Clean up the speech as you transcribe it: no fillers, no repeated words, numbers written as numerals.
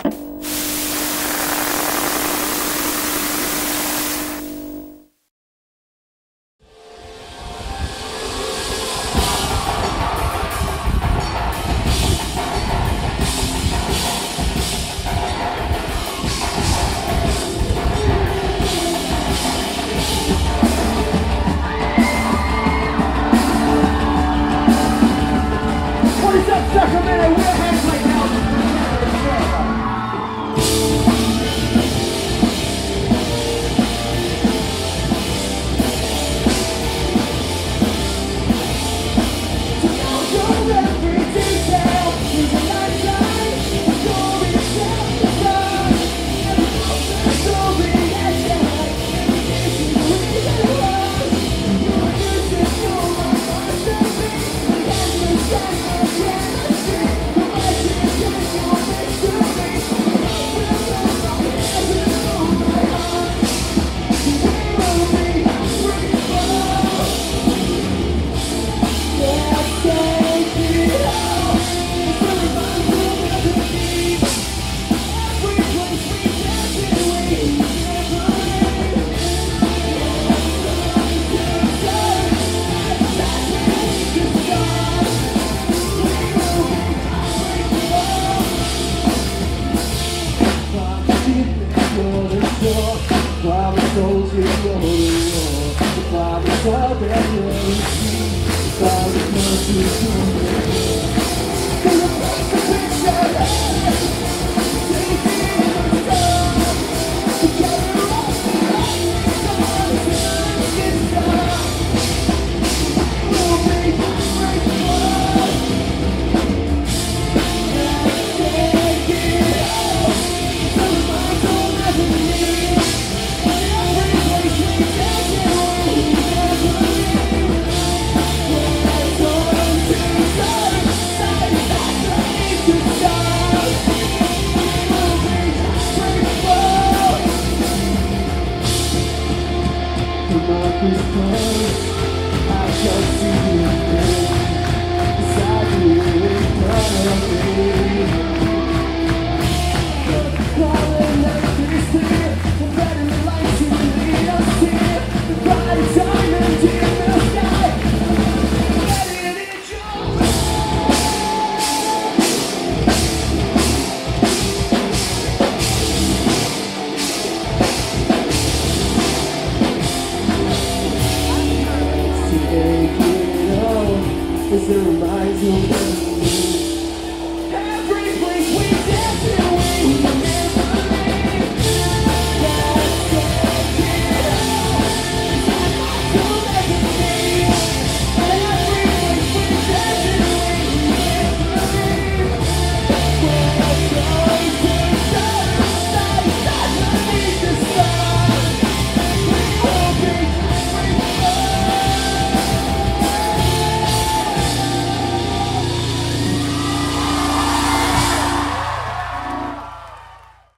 Is there a rise